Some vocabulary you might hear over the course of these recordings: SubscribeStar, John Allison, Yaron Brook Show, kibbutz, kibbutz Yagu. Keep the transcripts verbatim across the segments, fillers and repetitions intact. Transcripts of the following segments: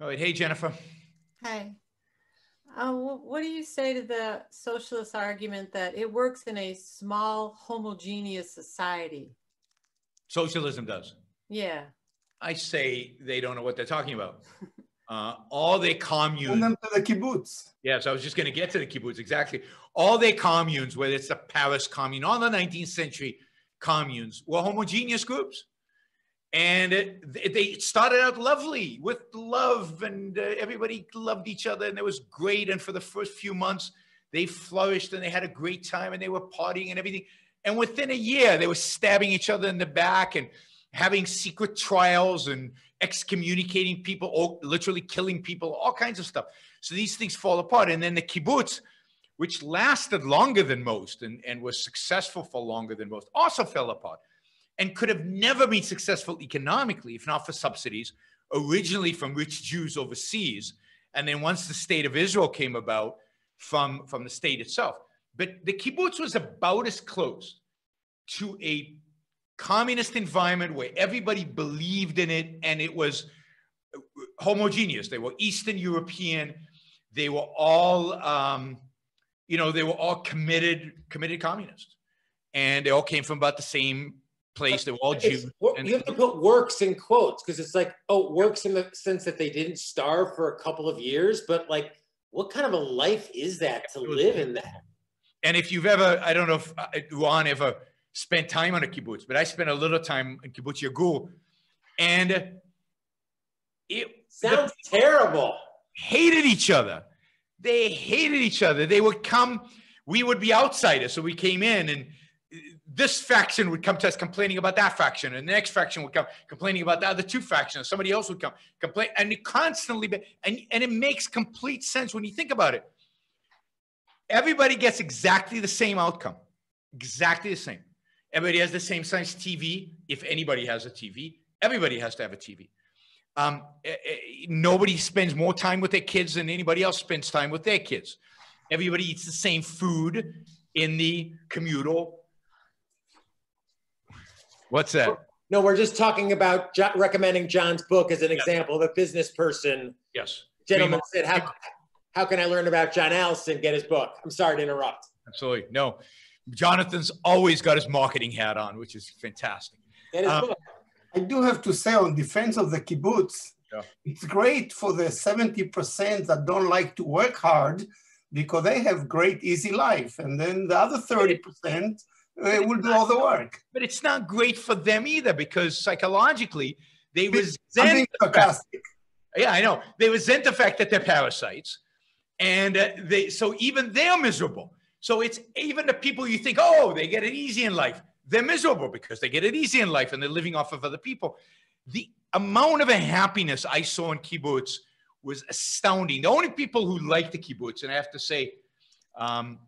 All right. Hey, Jennifer. Hi. Uh, what do you say to the socialist argument that it works in a small, homogeneous society? Socialism does. Yeah. I say they don't know what they're talking about. Uh, all they communes. Send them to the kibbutz. Yeah, so I was just going to get to the kibbutz, exactly. All they communes, whether it's the Paris commune, all the nineteenth century communes, were homogeneous groups. And it, they started out lovely with love, and uh, everybody loved each other, and it was great. And for the first few months, they flourished, and they had a great time, and they were partying and everything. And within a year, they were stabbing each other in the back and having secret trials and excommunicating people, or literally killing people, all kinds of stuff. So these things fall apart. And then the kibbutz, which lasted longer than most and, and was successful for longer than most, also fell apart. And could have never been successful economically if not for subsidies, originally from rich Jews overseas. And then once the state of Israel came about, from, from the state itself. But the kibbutz was about as close to a communist environment where everybody believed in it, and it was homogeneous. They were Eastern European. They were all, um, you know, they were all committed, committed communists. And they all came from about the same place. They were all Jews. You have to put works in quotes, because it's like, oh, works in the sense that they didn't starve for a couple of years, but like, what kind of a life is that to live in that? And if you've ever, I don't know if Ron ever spent time on a kibbutz, but I spent a little time in kibbutz Yagu, and it sounds terrible. Hated each other. They hated each other. They would come, we would be outsiders. So we came in, and this faction would come to us complaining about that faction, and the next faction would come complaining about the other two factions. Somebody else would come complain, and it constantly, and, and it makes complete sense when you think about it. Everybody gets exactly the same outcome, exactly the same. Everybody has the same size T V. If anybody has a T V, everybody has to have a T V. Um, nobody spends more time with their kids than anybody else spends time with their kids. Everybody eats the same food in the communal. What's that? No, we're just talking about jo recommending John's book as an yes. example of a business person. Yes. Gentleman said, how, how can I learn about John Allison? Get his book. I'm sorry to interrupt. Absolutely. No, Jonathan's always got his marketing hat on, which is fantastic. That is um, book. I do have to say, on defense of the kibbutz, yeah. it's great for the seventy percent that don't like to work hard, because they have great, easy life. And then the other thirty percent, they will do all the work. But it's not great for them either, because psychologically, they it's resent the fact, yeah, I know. They resent the fact that they're parasites. And uh, they so even they're miserable. So it's even the people you think, oh, they get it easy in life. They're miserable because they get it easy in life and they're living off of other people. The amount of unhappiness I saw in kibbutz was astounding. The only people who liked the kibbutz, and I have to say, um,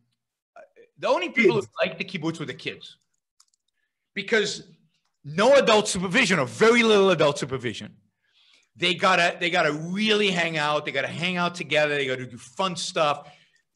the only people who liked the kibbutz were the kids, because no adult supervision or very little adult supervision. They gotta, they gotta really hang out. They gotta hang out together. They gotta do fun stuff.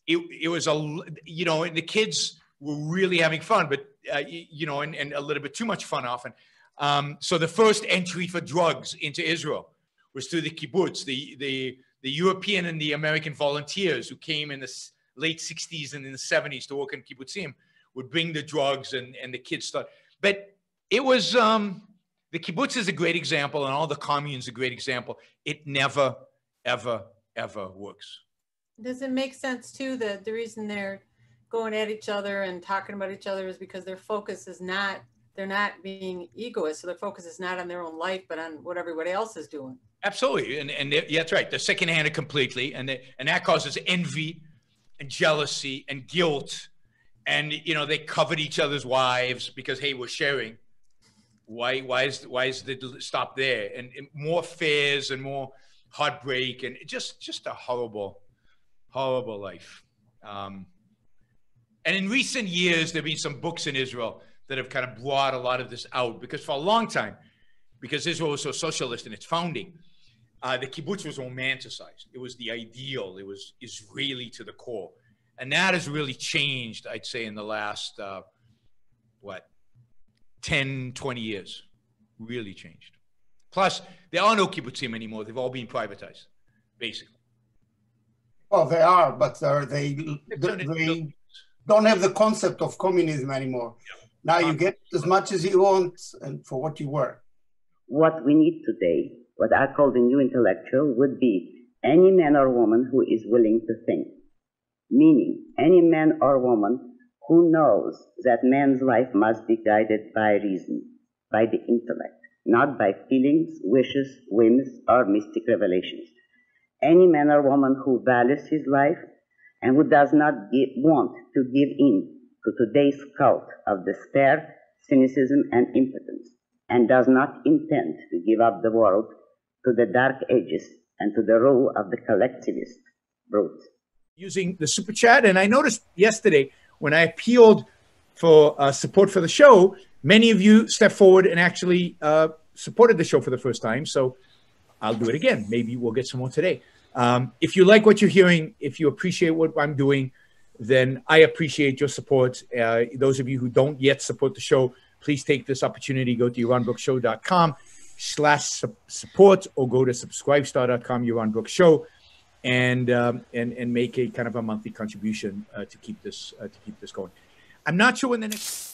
It, it was a, you know, and the kids were really having fun, but uh, you know, and, and a little bit too much fun often. Um, so the first entry for drugs into Israel was through the kibbutz. The the the European and the American volunteers who came in the late sixties and in the seventies to work in kibbutzim would bring the drugs, and, and the kids start. But it was, um, the kibbutz is a great example, and all the communes are a great example. It never, ever, ever works. Does it make sense too that the reason they're going at each other and talking about each other is because their focus is not, they're not being egoist. So their focus is not on their own life, but on what everybody else is doing. Absolutely, and, and yeah, that's right. They're second-handed completely, and, they, and that causes envy, and jealousy and guilt, and you know they covet each other's wives because hey, we're sharing. Why? Why is? Why is the stop there? And, and more fears and more heartbreak and just just a horrible, horrible life. Um, and in recent years, there've been some books in Israel that have kind of brought a lot of this out, because for a long time, because Israel was so socialist in its founding, Uh, the kibbutz was romanticized. It was the ideal. It was Israeli to the core. And that has really changed, I'd say, in the last, uh, what, ten, twenty years. Really changed. Plus, there are no kibbutzim anymore. They've all been privatized. basically. Well, they are, but uh, they, they don't have the concept of communism anymore. Yeah. Now you get as much as you want and for what you work. What we need today, what I call the new intellectual, would be any man or woman who is willing to think. Meaning, any man or woman who knows that man's life must be guided by reason, by the intellect, not by feelings, wishes, whims, or mystic revelations. Any man or woman who values his life and who does not give, want to give in to today's cult of despair, cynicism, and impotence, and does not intend to give up the world to the dark ages and to the rule of the collectivist brute. Using the Super Chat, and I noticed yesterday when I appealed for uh, support for the show, many of you stepped forward and actually uh, supported the show for the first time, so I'll do it again. Maybe we'll get some more today. Um, if you like what you're hearing, if you appreciate what I'm doing, then I appreciate your support. Uh, those of you who don't yet support the show, please take this opportunity. Go to yaron brook show dot com slash support or go to subscribe star dot com, Yaron Brook Show, and, um, and, and make a kind of a monthly contribution uh, to, keep this, uh, to keep this going. I'm not sure when the next...